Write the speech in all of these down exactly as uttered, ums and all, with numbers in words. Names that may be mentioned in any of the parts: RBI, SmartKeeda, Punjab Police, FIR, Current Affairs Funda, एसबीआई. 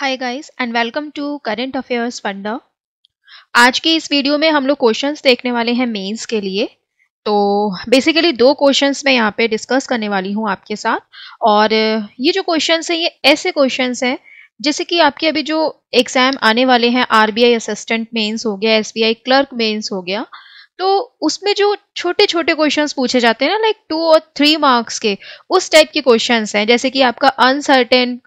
Hi guys and welcome to current affairs funda. आज की इस वीडियो में हम लोग क्वेश्चंस देखने वाले हैं मेंस के लिए। तो बेसिकली दो क्वेश्चंस मैं यहाँ पे डिस्कस करने वाली हूँ आपके साथ, और ये जो क्वेश्चंस हैं ये ऐसे क्वेश्चंस हैं जैसे कि आपके अभी जो एग्ज़ाम आने वाले हैं, आरबीआई असिस्टेंट मेन्स हो गया, एसबीआई क्लर्क मेन्स हो गया, तो उसमें जो छोटे छोटे क्वेश्चंस पूछे जाते हैं ना, लाइक टू और थ्री मार्क्स के, उस टाइप के क्वेश्चंस हैं। जैसे कि आपका अनसर्टेन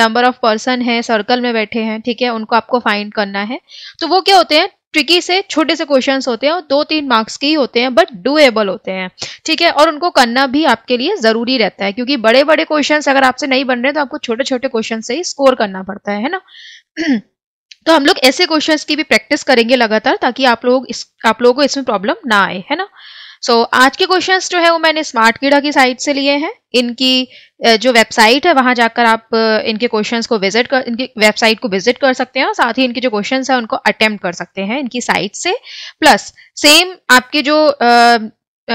नंबर ऑफ पर्सन है, सर्कल में बैठे हैं, ठीक है, उनको आपको फाइंड करना है। तो वो क्या होते हैं, ट्रिकी से छोटे से क्वेश्चंस होते हैं और दो तीन मार्क्स के ही होते हैं, बट डूएबल होते हैं, ठीक है, और उनको करना भी आपके लिए ज़रूरी रहता है, क्योंकि बड़े बड़े क्वेश्चंस अगर आपसे नहीं बन रहे तो आपको छोटे छोटे क्वेश्चन से ही स्कोर करना पड़ता है, है ना। तो हम लोग ऐसे क्वेश्चंस की भी प्रैक्टिस करेंगे लगातार, ताकि आप लोग इस आप लोगों को इसमें प्रॉब्लम ना आए, है ना। सो so, आज के क्वेश्चंस जो है वो मैंने स्मार्टकीड़ा की साइट से लिए हैं। इनकी जो वेबसाइट है वहां जाकर आप इनके क्वेश्चंस को विजिट कर इनकी वेबसाइट को विजिट कर सकते हैं, और साथ ही इनके जो क्वेश्चंस हैं उनको अटेम्प्ट कर सकते हैं इनकी साइट से। प्लस सेम आपके जो आ,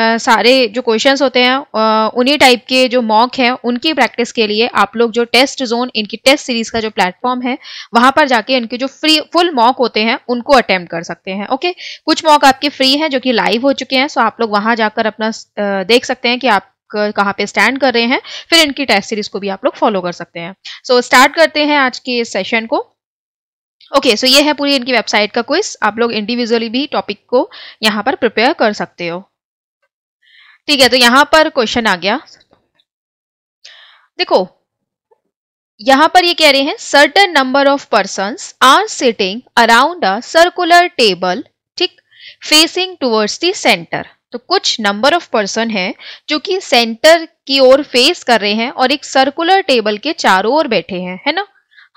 Uh, सारे जो क्वेश्चंस होते हैं uh, उन्हीं टाइप के जो मॉक हैं उनकी प्रैक्टिस के लिए आप लोग जो टेस्ट जोन, इनकी टेस्ट सीरीज का जो प्लेटफॉर्म है, वहां पर जाके इनके जो फ्री फुल मॉक होते हैं उनको अटेम्प्ट कर सकते हैं। Okay okay? कुछ मॉक आपके फ्री हैं जो कि लाइव हो चुके हैं, सो आप लोग वहां जाकर अपना uh, देख सकते हैं कि आप कहाँ पे स्टैंड कर रहे हैं, फिर इनकी टेस्ट सीरीज को भी आप लोग फॉलो कर सकते हैं। सो so, स्टार्ट करते हैं आज के इस सेशन को। ओके okay, सो so ये है पूरी इनकी वेबसाइट का क्विज। आप लोग इंडिविजुअली भी टॉपिक को यहाँ पर प्रिपेयर कर सकते हो, ठीक है। तो यहाँ पर क्वेश्चन आ गया, देखो यहाँ पर ये कह रहे हैं certain number of persons are sitting around a circular table, ठीक, फेसिंग टुवर्ड्स द सेंटर। तो कुछ नंबर ऑफ पर्सन हैं जो कि सेंटर की ओर फेस कर रहे हैं और एक सर्कुलर टेबल के चारों ओर बैठे हैं, है ना।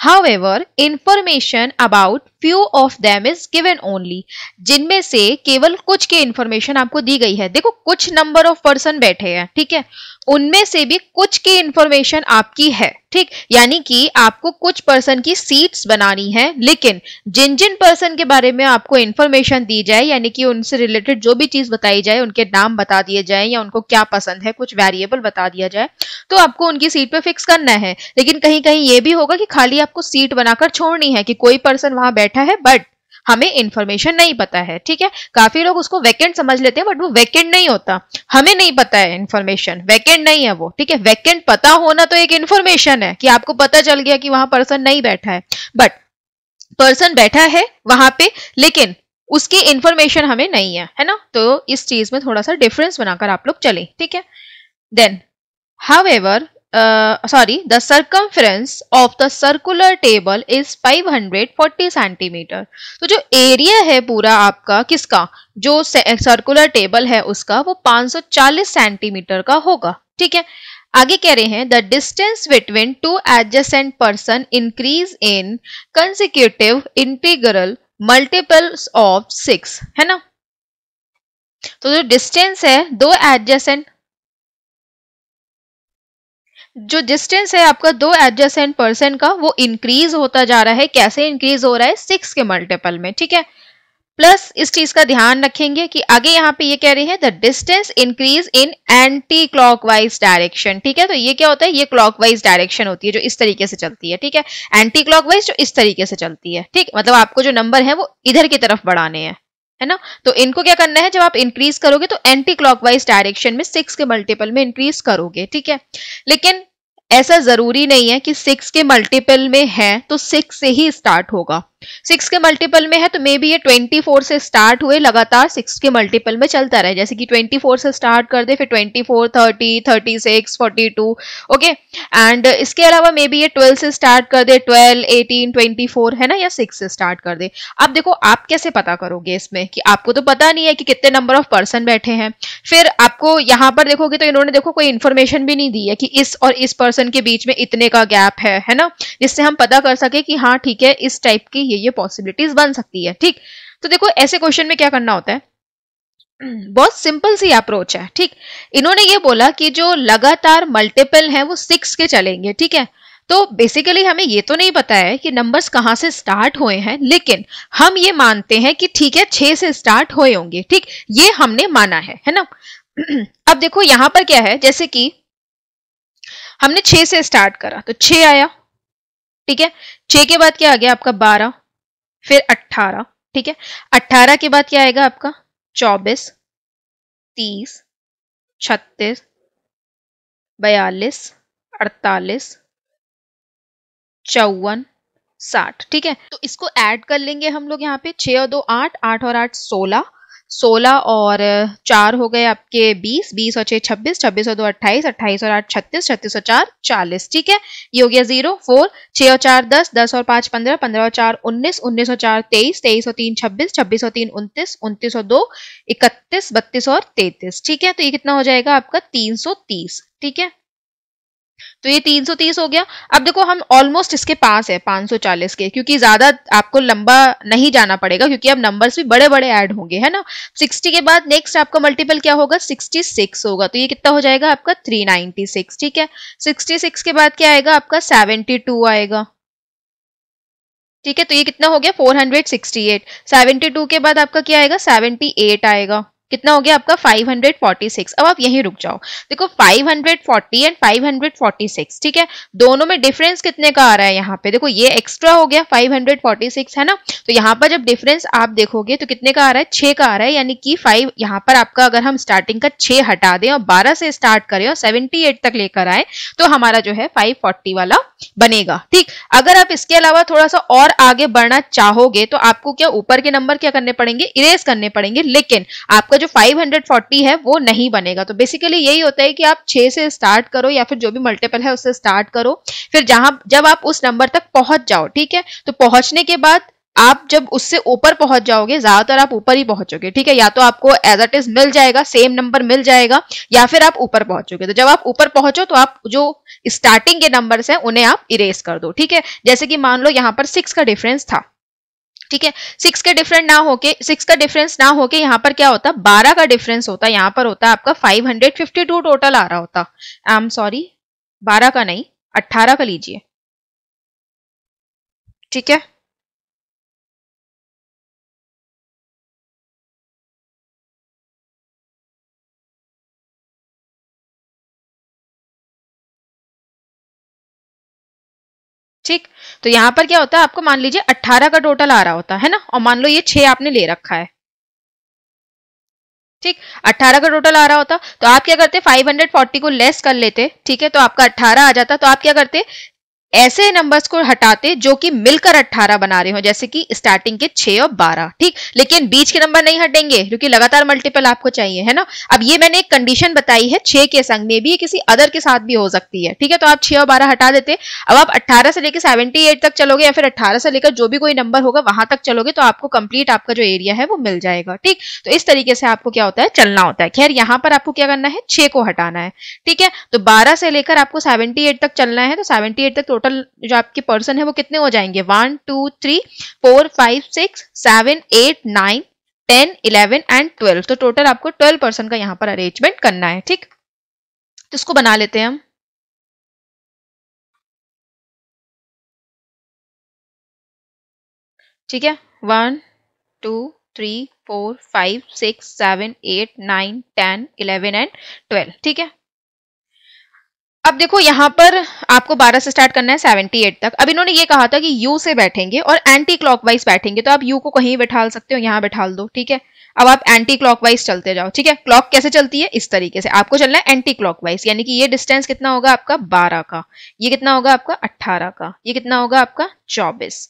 However, information about few of them is given only, जिनमें से केवल कुछ की इंफॉर्मेशन आपको दी गई है। देखो कुछ नंबर ऑफ पर्सन बैठे हैं, ठीक है, उनमें से भी कुछ की इंफॉर्मेशन आपकी है, ठीक, यानी कि आपको कुछ पर्सन की सीट्स बनानी है, लेकिन जिन जिन पर्सन के बारे में आपको इंफॉर्मेशन दी जाए, यानी कि उनसे रिलेटेड जो भी चीज बताई जाए, उनके नाम बता दिए जाए या उनको क्या पसंद है, कुछ वेरिएबल बता दिया जाए, तो आपको उनकी सीट पे फिक्स करना है। लेकिन कहीं कहीं ये भी होगा कि खाली आपको सीट बनाकर छोड़नी है कि कोई पर्सन वहां बैठा है बट हमें इन्फॉर्मेशन नहीं पता है, ठीक है। काफी लोग उसको वैकेंट समझ लेते हैं बट वो वैकेंट नहीं होता, हमें नहीं पता है, इन्फॉर्मेशन वैकेंट नहीं है वो, ठीक है। वैकेंट पता होना तो एक इन्फॉर्मेशन है कि आपको पता चल गया कि वहां पर्सन नहीं बैठा है, बट पर्सन बैठा है वहां पे लेकिन उसकी इन्फॉर्मेशन हमें नहीं है, है ना। तो इस चीज में थोड़ा सा डिफरेंस बनाकर आप लोग चले, ठीक है। Then however sorry the circumference of the circular table is five hundred forty centimetre. तो जो एरिया है पूरा आपका, किसका, जो सर्कुलर टेबल है उसका, वो पाँच सौ चालीस सेंटीमीटर का होगा, ठीक है। आगे कह रहे हैं the distance between two adjacent person increase in consecutive integral multiples of six, है ना। तो जो डिस्टेंस है दो एडजेसेंट जो डिस्टेंस है आपका दो एडजेसेंट पर्सन का, वो इंक्रीज होता जा रहा है। कैसे इंक्रीज हो रहा है, सिक्स के मल्टीपल में, ठीक है। प्लस इस चीज का ध्यान रखेंगे कि आगे यहाँ पे ये कह रही है the distance increase in anti clockwise direction, ठीक है। तो ये क्या होता है, ये क्लॉकवाइज डायरेक्शन होती है जो इस तरीके से चलती है, ठीक है, एंटी क्लॉकवाइज जो इस तरीके से चलती है, ठीक, मतलब आपको जो नंबर है वो इधर की तरफ बढ़ाने हैं, है ना। तो इनको क्या करना है, जब आप इंक्रीज करोगे तो एंटी क्लॉकवाइज डायरेक्शन में सिक्स के मल्टीपल में इंक्रीज करोगे, ठीक है। लेकिन ऐसा जरूरी नहीं है कि सिक्स के मल्टीपल में है तो सिक्स से ही स्टार्ट होगा। सिक्स के मल्टीपल में है तो मे बी ये चौबीस से स्टार्ट हुए, लगातार सिक्स के मल्टीपल में चलता रहे, जैसे कि चौबीस से स्टार्ट कर दे, फिर चौबीस, तीस, छत्तीस, बयालीस, ओके। एंड इसके अलावा मे बी ये बारह से स्टार्ट कर दे, बारह, अठारह, चौबीस, है ना, या सिक्स से स्टार्ट कर दे। अब देखो आप कैसे पता करोगे इसमें, कि आपको तो पता नहीं है कि कितने नंबर ऑफ पर्सन बैठे हैं। फिर आपको यहाँ पर देखोगे तो इन्होंने देखो कोई इन्फॉर्मेशन भी नहीं दी है कि इस और इस पर्सन के बीच में इतने का गैप है, है ना, जिससे हम पता कर सके कि हाँ ठीक है, इस टाइप की ये ये पॉसिबिलिटीज बन सकती है, ठीक। तो देखो ऐसे क्वेश्चन में क्या करना होता है, बहुत सिंपल सी अप्रोच है, ठीक। इन्होंने ये बोला कि जो लगातार मल्टीपल हैं वो सिक्स के चलेंगे, ठीक है। तो बेसिकली हमें ये तो नहीं पता है कि नंबर्स कहाँ से स्टार्ट हुए हैं, लेकिन हम ये मानते हैं कि ठीक है छह से स्टार्ट हुए होंगे, ठीक, ये हमने माना है, है ना। अब देखो यहां पर क्या है, जैसे कि हमने छह से स्टार्ट करा तो छह आया, ठीक है। छह के बाद क्या आ गया आपका बारह, फिर अट्ठारह, ठीक है। अट्ठारह के बाद क्या आएगा आपका चौबीस, तीस, छत्तीस, बयालीस, अड़तालीस, चौवन, साठ, ठीक है। तो इसको ऐड कर लेंगे हम लोग यहाँ पे, छः और दो आठ, आठ और आठ सोलह, सोलह और चार हो गए आपके बीस, बीस और छः छब्बीस, छब्बीस और दो अट्ठाईस, अट्ठाईस और आठ छत्तीस, छत्तीस और चार चालीस, ठीक है। ये हो गया जीरो, फोर, छः और चार दस, दस और पाँच पंद्रह, पंद्रह और चार उन्नीस, उन्नीस और चार तेईस, तेईस और तीन छब्बीस, छब्बीस और तीन उनतीस, उनतीस और दो इकतीस, बत्तीस और तैंतीस, ठीक है। तो ये कितना हो जाएगा आपका तीन सौ तीस, ठीक है। तो ये तीन सौ तीस हो गया। अब देखो हम ऑलमोस्ट इसके पास है पाँच सौ चालीस के, क्योंकि ज्यादा आपको लंबा नहीं जाना पड़ेगा क्योंकि अब नंबर्स भी बड़े बड़े ऐड होंगे, है ना। साठ के बाद नेक्स्ट आपका मल्टीपल क्या होगा, छियासठ होगा। तो ये कितना हो जाएगा आपका तीन सौ छियानवे, ठीक है। छियासठ के बाद क्या आएगा आपका बहत्तर आएगा, ठीक है। तो ये कितना हो गया चार सौ अड़सठ। बहत्तर के बाद आपका क्या आएगा अठहत्तर आएगा, कितना हो गया आपका पाँच सौ छियालीस। अब आप यहीं रुक जाओ, देखो पाँच सौ चालीस एंड पाँच सौ छियालीस, ठीक है। दोनों में डिफरेंस कितने का आ रहा है यहाँ पे, देखो ये एक्स्ट्रा हो गया पाँच सौ छियालीस, है ना। तो यहाँ पर जब डिफरेंस आप देखोगे तो कितने का आ रहा है, छः का आ रहा है। यानी कि पाँच यहाँ पर आपका, अगर हम स्टार्टिंग का छः हटा दें और बारह से स्टार्ट करें और अठहत्तर तक लेकर आए तो हमारा जो है पाँच सौ चालीस वाला बनेगा, ठीक। अगर आप इसके अलावा थोड़ा सा और आगे बढ़ना चाहोगे तो आपको क्या ऊपर के नंबर क्या करने पड़ेंगे, इरेज करने पड़ेंगे, लेकिन आपका जो पाँच सौ चालीस है वो नहीं बनेगा। तो बेसिकली यही होता है कि आप छह से स्टार्ट करो या फिर जो भी मल्टीपल है उससे स्टार्ट करो, फिर जहां जब आप उस नंबर तक पहुंच जाओ, ठीक है। तो पहुंचने के बाद आप जब उससे ऊपर पहुंच जाओगे, ज्यादातर आप ऊपर ही पहुंचोगे, ठीक है। या तो आपको एज इट इज मिल जाएगा, सेम नंबर मिल जाएगा, या फिर आप ऊपर पहुंचोगे। तो जब आप ऊपर पहुंचो तो आप जो स्टार्टिंग के नंबर्स हैं उन्हें आप इरेज कर दो, ठीक है। जैसे कि मान लो यहाँ पर सिक्स का डिफरेंस था, ठीक है। सिक्स के डिफरेंट ना होके सिक्स का डिफरेंस ना होके यहाँ पर क्या होता, बारह का डिफरेंस होता। यहाँ पर होता आपका पाँच सौ बावन टोटल आ रहा होता। आई एम सॉरी, बारह का नहीं, अठारह का लीजिए, ठीक है। ठीक, तो यहाँ पर क्या होता है आपको, मान लीजिए अठारह का टोटल आ रहा होता है ना, और मान लो ये छह आपने ले रखा है, ठीक। अठारह का टोटल आ रहा होता तो आप क्या करते, पाँच सौ चालीस को लेस कर लेते, ठीक है। तो आपका अठारह आ जाता। तो आप क्या करते, ऐसे नंबर्स को हटाते जो कि मिलकर अठारह बना रहे हो, जैसे कि स्टार्टिंग के छह और बारह, ठीक। लेकिन बीच के नंबर नहीं हटेंगे क्योंकि लगातार मल्टीपल आपको चाहिए, है ना। अब ये मैंने एक कंडीशन बताई है छह के संग में भी, ये किसी अदर के साथ भी हो सकती है, ठीक है। तो आप छह और बारह हटा देते। अब आप अट्ठारह से लेकर सेवेंटी एट तक चलोगे या फिर अट्ठारह से लेकर जो भी कोई नंबर होगा वहां तक चलोगे तो आपको कंप्लीट आपका जो एरिया है वो मिल जाएगा, ठीक। तो इस तरीके से आपको क्या होता है, चलना होता है। खैर यहाँ पर आपको क्या करना है, छह को हटाना है, ठीक है। तो बारह से लेकर आपको सेवेंटी एट तक चलना है। तो सेवेंटी एट तक टोटल जो आपके पर्सन है वो कितने हो जाएंगे, one two three four five six seven eight nine ten eleven and twelve. तो टोटल आपको ट्वेल्व पर्सन का यहाँ पर अरेंजमेंट करना है, ठीक। तो इसको बना लेते हैं हम, ठीक है। One two three four five six seven eight nine ten eleven and twelve, ठीक है। अब देखो यहाँ पर आपको बारह से स्टार्ट करना है अठहत्तर तक। अब इन्होंने ये कहा था कि यू से बैठेंगे और एंटी क्लॉकवाइज बैठेंगे, तो आप यू को कहीं बैठा सकते हो, यहाँ बैठा दो, ठीक है। अब आप एंटी क्लॉकवाइज चलते जाओ, ठीक है। क्लॉक कैसे चलती है, इस तरीके से आपको चलना है एंटी क्लॉकवाइज। यानी कि ये डिस्टेंस कितना होगा आपका बारह का, ये कितना होगा आपका अट्ठारह का, ये कितना होगा आपका चौबीस,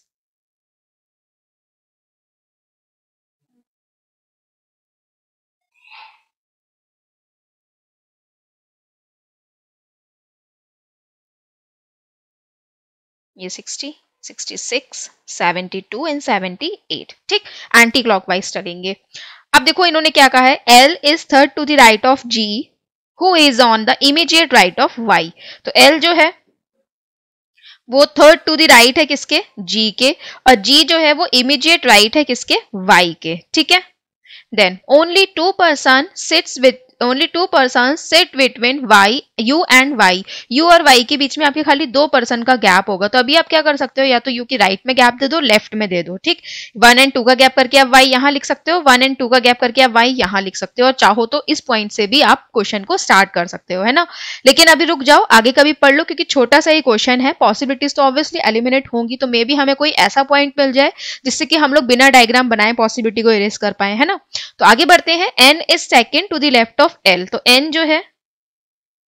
ये साठ, छियासठ, बहत्तर एंड अठहत्तर, ठीक। एंटी क्लॉकवाइज चलेंगे। अब देखो इन्होंने क्या कहा है, L is third to the right of G who is on the immediate right of Y। तो L जो है वो थर्ड टू द राइट है किसके, G के, और G जो है वो इमीडिएट राइट है किसके, Y के, ठीक है। Then only two person sits with only two persons sit between y, u and y. u और y के बीच में आपके खाली दो पर्सन का गैप होगा, तो अभी आप क्या कर सकते हो, या तो u की राइट में गैप दे दो, लेफ्ट में दे दो, ठीक। वन एंड टू का गैप करके आप y यहाँ लिख सकते हो, वन एंड टू का गैप करके आप y यहाँ लिख सकते हो, और चाहो तो इस पॉइंट से भी आप क्वेश्चन को स्टार्ट कर सकते हो, है ना। लेकिन अभी रुक जाओ, आगे कभी पढ़ लो, क्योंकि छोटा सा ही क्वेश्चन है, पॉसिबिलिटीज तो ऑब्वियसली एलिमिनेट होंगी, तो मे बी हमें कोई ऐसा पॉइंट मिल जाए जिससे कि हम लोग बिना डायग्राम बनाए पॉसिबिलिटी को इरेज कर पाए, है ना। तो आगे बढ़ते हैं, n is second to the left of l, तो n जो है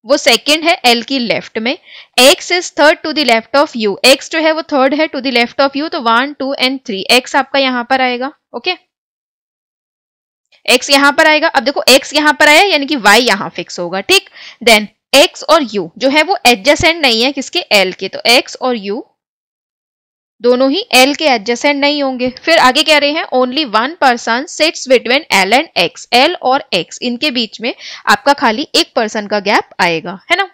वो सेकंड है l की लेफ्ट में। x is third to the left of u, x जो है वो थर्ड है to the left of u, तो one two and three, x आपका यहाँ पर आएगा, ओके okay? x यहाँ पर आएगा। अब देखो x यहाँ पर आया यानी कि y यहाँ फिक्स होगा, ठीक। देन x और u जो है वो एडजेसेंट नहीं है किसके, l के, तो x और u दोनों ही L के एडजेसेंट नहीं होंगे। फिर आगे कह रहे हैं only one person sits between L and X, L और X इनके बीच में आपका खाली एक पर्सन का गैप आएगा, है ना।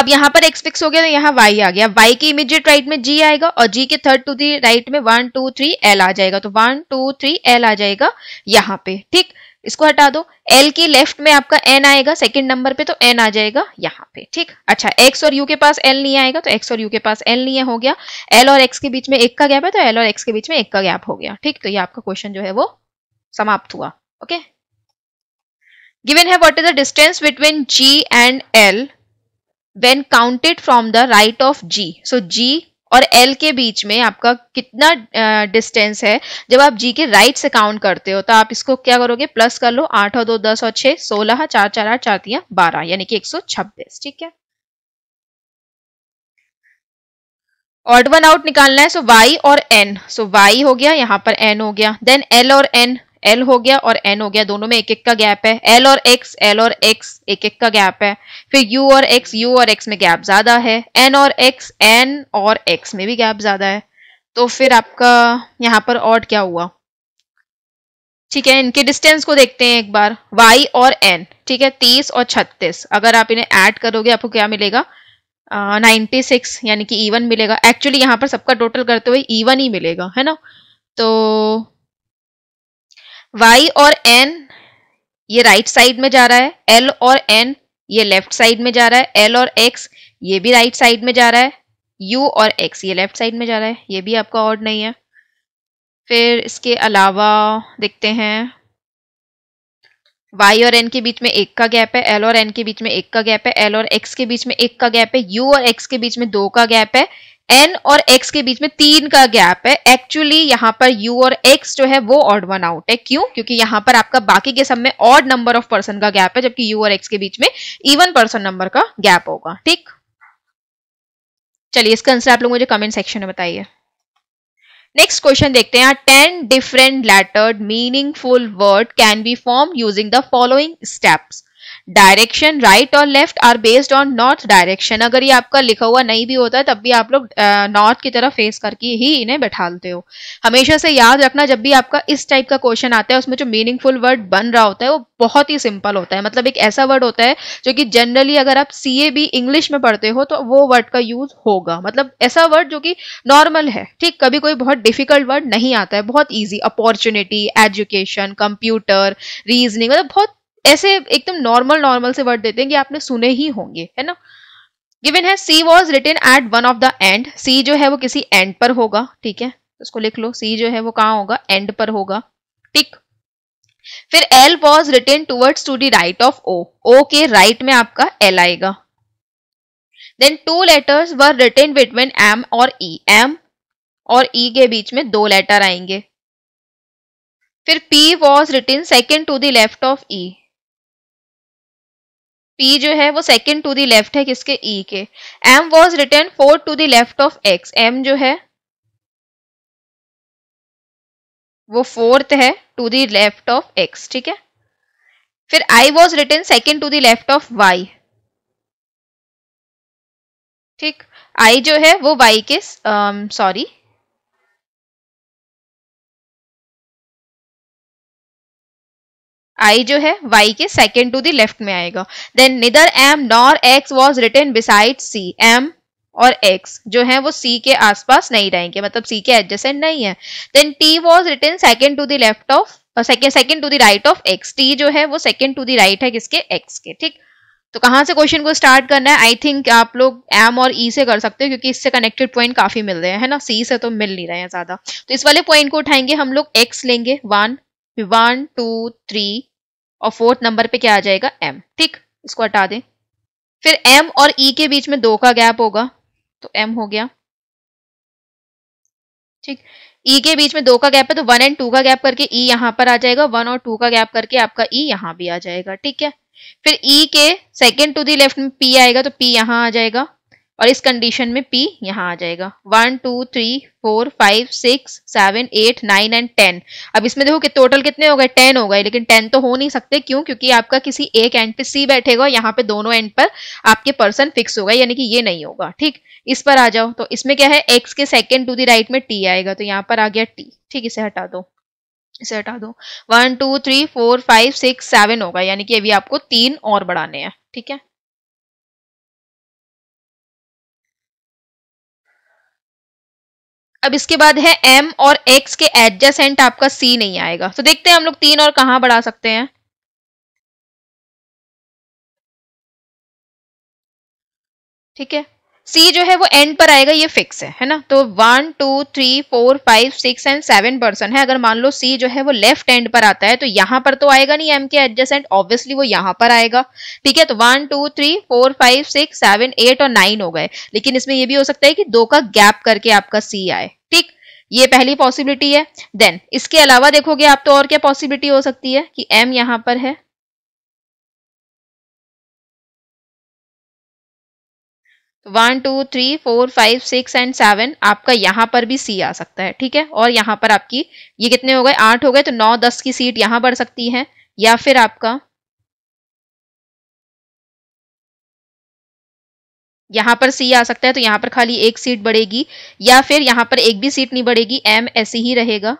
अब यहाँ पर X फिक्स हो गया तो यहाँ Y आ गया, Y की इमीडिएट राइट में G आएगा, और G के थर्ड टू दी राइट में वन टू थ्री L आ जाएगा, तो वन टू थ्री L आ जाएगा यहाँ पे, ठीक। इसको हटा दो, L की लेफ्ट में आपका N आएगा सेकंड नंबर पे, तो N आ जाएगा यहाँ पे, ठीक। अच्छा, X और U के पास L नहीं आएगा, तो X और U के पास L नहीं हो गया, L और X के बीच में एक का गैप है, तो L और X के बीच में एक का गैप हो गया, ठीक। तो ये आपका क्वेश्चन जो है वो समाप्त हुआ, ओके। गिवन है what is the distance between G and L when counted from the right of G, so G और L के बीच में आपका कितना डिस्टेंस है जब आप G के राइट से काउंट करते हो, तो आप इसको क्या करोगे, प्लस कर लो, आठ और दो दस और छः सोलह, चार चार आठ, चार तीन बारह, यानी कि एक सौ छब्बीस, ठीक है। ऑड वन आउट निकालना है, सो Y और N, सो Y हो गया यहाँ पर N हो गया, देन L और N, L हो गया और N हो गया, दोनों में एक एक का गैप है, L और X, L और X एक एक का गैप है, फिर U और X, U और X में गैप ज्यादा है, N और X, N और X में भी गैप ज्यादा है, तो फिर आपका यहाँ पर ऑड क्या हुआ, ठीक है। इनके डिस्टेंस को देखते हैं एक बार, Y और N, ठीक है, तीस और छत्तीस, अगर आप इन्हें ऐड करोगे आपको क्या मिलेगा, नाइन्टी सिक्स, यानी कि इवन मिलेगा। एक्चुअली यहाँ पर सबका टोटल करते हुए इवन ही मिलेगा, है ना। तो Y और N ये राइट साइड में जा रहा है, L और N ये लेफ्ट साइड में जा रहा है, L और X ये भी राइट साइड में जा रहा है, U और X ये लेफ्ट साइड में जा रहा है, ये भी आपका ऑड नहीं है। फिर इसके अलावा देखते हैं, Y और N के बीच में एक का गैप है, L और N के बीच में एक का गैप है, L और X के बीच में एक का गैप है, U और X के बीच में दो का गैप है, N और X के बीच में तीन का गैप है। एक्चुअली यहाँ पर U और X जो है वो ऑड वन आउट है, क्यों, क्योंकि यहाँ पर आपका बाकी के सब में ऑड नंबर ऑफ पर्सन का गैप है, जबकि U और X के बीच में इवन पर्सन नंबर का गैप होगा, ठीक। चलिए इसका आंसर आप लोग मुझे कमेंट सेक्शन में बताइए। नेक्स्ट क्वेश्चन देखते हैं, ten different lettered meaningful word can be form using the following steps, direction right और left are based on north direction. अगर ये आपका लिखा हुआ नहीं भी होता है तब भी आप लोग नॉर्थ की तरफ फेस करके ही इन्हें बैठालते हो। हमेशा से याद रखना, जब भी आपका इस टाइप का क्वेश्चन आता है उसमें जो मीनिंगफुल वर्ड बन रहा होता है वो बहुत ही सिंपल होता है, मतलब एक ऐसा वर्ड होता है जो कि जनरली अगर आप सी ए बी इंग्लिश में पढ़ते हो तो वो वर्ड का यूज होगा, मतलब ऐसा वर्ड जो कि नॉर्मल है, ठीक। कभी कोई बहुत डिफिकल्ट वर्ड नहीं आता है, बहुत easy, opportunity, education, computer, reasoning, मतलब बहुत ऐसे एकदम नॉर्मल नॉर्मल से वर्ड देते हैं कि आपने सुने ही होंगे, है ना। गिवन है C was written at one of the end, C जो है वो किसी एंड पर होगा, ठीक है, उसको लिख लो, सी जो है वो कहाँ होगा, एंड पर होगा, ठीक। फिर L was written towards to the right of O, O के राइट में आपका एल आएगा। Then two letters were written between M और ई, एम और ई के बीच में दो लेटर आएंगे। फिर P was written second to the left of E, P जो है वो सेकेंड टू दी लेफ्ट है किसके, E के। M was written fourth to the left of X, M जो है वो फोर्थ है to the left of X, ठीक है। फिर I was written second to the left of Y, ठीक, I जो है वो Y के, सॉरी um, I जो है Y के सेकेंड टू द लेफ्ट में आएगा। Then neither M nor X was written beside C, M और X जो है वो C के आसपास नहीं रहेंगे, मतलब C के एडजेसेंट नहीं है। Then T was written second to the left of और second second to the right of X, T जो है वो सेकेंड टू द राइट है किसके, एक्स के। ठीक, तो कहाँ से क्वेश्चन को स्टार्ट करना है, आई थिंक आप लोग एम और ई e से कर सकते हो क्योंकि इससे कनेक्टेड पॉइंट काफी मिल रहे हैं, है ना, सी से तो मिल नहीं रहे हैं ज्यादा। तो इस वाले पॉइंट को उठाएंगे हम लोग, एक्स लेंगे वन, वन टू थ्री और फोर्थ नंबर पे क्या आ जाएगा, एम। ठीक, इसको हटा दें, फिर एम और ई e के बीच में दो का गैप होगा तो एम हो गया। ठीक, ई e के बीच में दो का गैप है तो वन एंड टू का गैप करके ई e यहाँ पर आ जाएगा, वन और टू का गैप करके आपका ई e यहाँ भी आ जाएगा। ठीक है, फिर ई e के सेकेंड टू दी लेफ्ट में पी आएगा तो पी यहाँ आ जाएगा और इस कंडीशन में पी यहाँ आ जाएगा। One two three four five six seven eight nine and ten. अब इसमें देखो कि टोटल कितने हो गए, टेन हो गए, लेकिन टेन तो हो नहीं सकते, क्यों, क्योंकि आपका किसी एक एंड पे सी बैठेगा और यहाँ पे दोनों एंड पर आपके पर्सन फिक्स होगा, यानी कि ये नहीं होगा। ठीक, इस पर आ जाओ, तो इसमें क्या है, एक्स के सेकेंड टू द राइट में टी आएगा तो यहाँ पर आ गया टी। ठीक, इसे हटा दो, इसे हटा दो, one two three four five six seven होगा, यानी कि अभी आपको तीन और बढ़ाने हैं। ठीक है, अब इसके बाद है m और x के एडजेसेंट आपका c नहीं आएगा, तो देखते हैं हम लोग तीन और कहाँ बढ़ा सकते हैं। ठीक है, c जो है वो एंड पर आएगा, ये फिक्स है, है ना, तो one two three four five six and seven person है। अगर मान लो c जो है वो लेफ्ट एंड पर आता है तो यहाँ पर तो आएगा नहीं m के एडजेसेंट, ऑब्वियसली वो यहाँ पर आएगा। ठीक है, तो one two three four five six seven eight और नाइन हो गए, लेकिन इसमें ये भी हो सकता है कि दो का गैप करके आपका c आए। ठीक, ये पहली पॉसिबिलिटी है। देन इसके अलावा देखोगे आप तो और क्या पॉसिबिलिटी हो सकती है कि m यहाँ पर है, one two three four five six and seven, आपका यहाँ पर भी सी आ सकता है। ठीक है, और यहाँ पर आपकी ये कितने हो गए, आठ हो गए, तो नौ दस की सीट यहाँ बढ़ सकती है, या फिर आपका यहाँ पर सी आ सकता है तो यहाँ पर खाली एक सीट बढ़ेगी, या फिर यहाँ पर एक भी सीट नहीं बढ़ेगी, एम ऐसी ही रहेगा।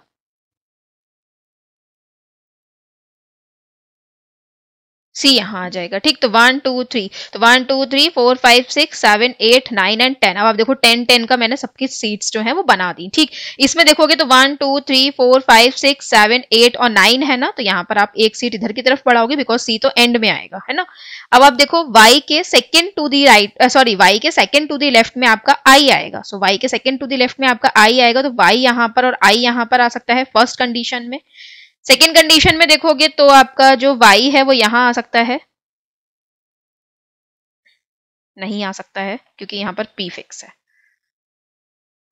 सी यहाँ आ जाएगा। ठीक, तो वन टू थ्री, तो one two three four five six seven eight nine and ten. अब आप देखो टेन टेन का मैंने सबकी सीट्स जो है वो बना दी। ठीक, इसमें देखोगे तो one two three four five six seven eight और नाइन है ना, तो यहाँ पर आप एक सीट इधर की तरफ बढ़ाओगे बिकॉज सी तो एंड में आएगा, है ना। अब आप देखो वाई के second to the right sorry Y के सेकेंड टू दी लेफ्ट में आपका आई आएगा, सो वाई के सेकेंड टू दी लेफ्ट में आपका आई आएगा, तो वाई यहाँ पर और आई यहाँ पर आ सकता है फर्स्ट कंडीशन में। सेकेंड कंडीशन में देखोगे तो आपका जो y है वो यहाँ आ सकता है, नहीं आ सकता है क्योंकि यहाँ पर p फिक्स है।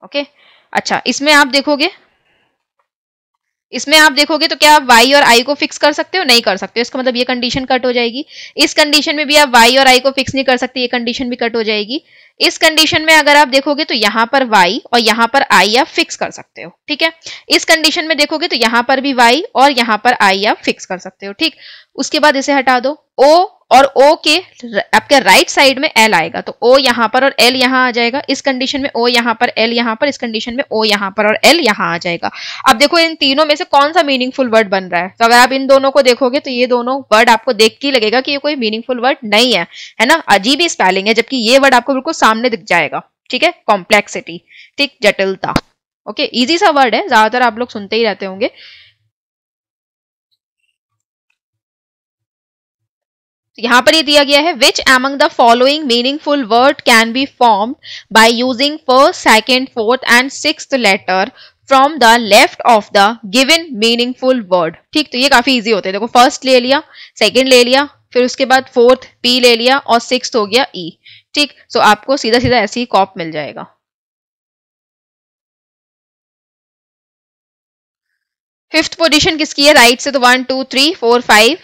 ओके, अच्छा, इसमें आप देखोगे इसमें आप देखोगे तो क्या आप y और i को फिक्स कर सकते हो, नहीं कर सकते हो, इसका मतलब ये कंडीशन कट हो जाएगी। इस कंडीशन में भी आप y और i को फिक्स नहीं कर सकते, ये कंडीशन भी कट हो जाएगी। इस कंडीशन में अगर आप देखोगे तो यहाँ पर y और यहाँ पर i आप फिक्स कर सकते हो। ठीक है, इस कंडीशन में देखोगे तो यहाँ पर भी y और यहाँ पर i आप फिक्स कर सकते हो। ठीक, उसके बाद इसे हटा दो, o और o के आपके राइट साइड में l आएगा, तो o यहाँ पर और l यहाँ आ जाएगा। इस कंडीशन में o यहाँ पर l यहाँ पर, इस कंडीशन में o यहाँ पर और l यहाँ आ जाएगा। अब देखो इन तीनों में से कौन सा मीनिंगफुल वर्ड बन रहा है, तो अगर आप इन दोनों को देखोगे तो ये दोनों वर्ड आपको देख के लगेगा कि ये कोई मीनिंगफुल वर्ड नहीं है, है ना, अजीब ही स्पेलिंग है, जबकि ये वर्ड आपको बिल्कुल सामने दिख जाएगा। ठीक है, कॉम्प्लेक्सिटी, ठीक, जटिलता। ओके, इजी सा वर्ड है, ज्यादातर आप लोग सुनते ही रहते होंगे। यहाँ पर ये दिया गया है which among the following meaningful word can be formed by using first second fourth and sixth letter from the left of the given meaningful word. ठीक, तो ये काफी इजी होते हैं, देखो फर्स्ट ले लिया, सेकेंड ले लिया, फिर उसके बाद फोर्थ पी ले लिया और सिक्स्थ हो गया ई। ठीक, सो आपको सीधा सीधा ऐसे ही कॉप मिल जाएगा। फिफ्थ पोजीशन किसकी है, राइट से, तो one two three four five,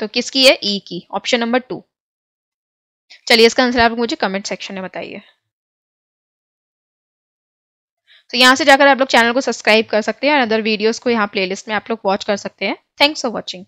तो किसकी है, ई की, ऑप्शन नंबर टू। चलिए, इसका आंसर आप मुझे कमेंट सेक्शन में बताइए। तो यहां से जाकर आप लोग चैनल को सब्सक्राइब कर सकते हैं और अदर वीडियोस को यहाँ प्लेलिस्ट में आप लोग वॉच कर सकते हैं। Thanks for watching.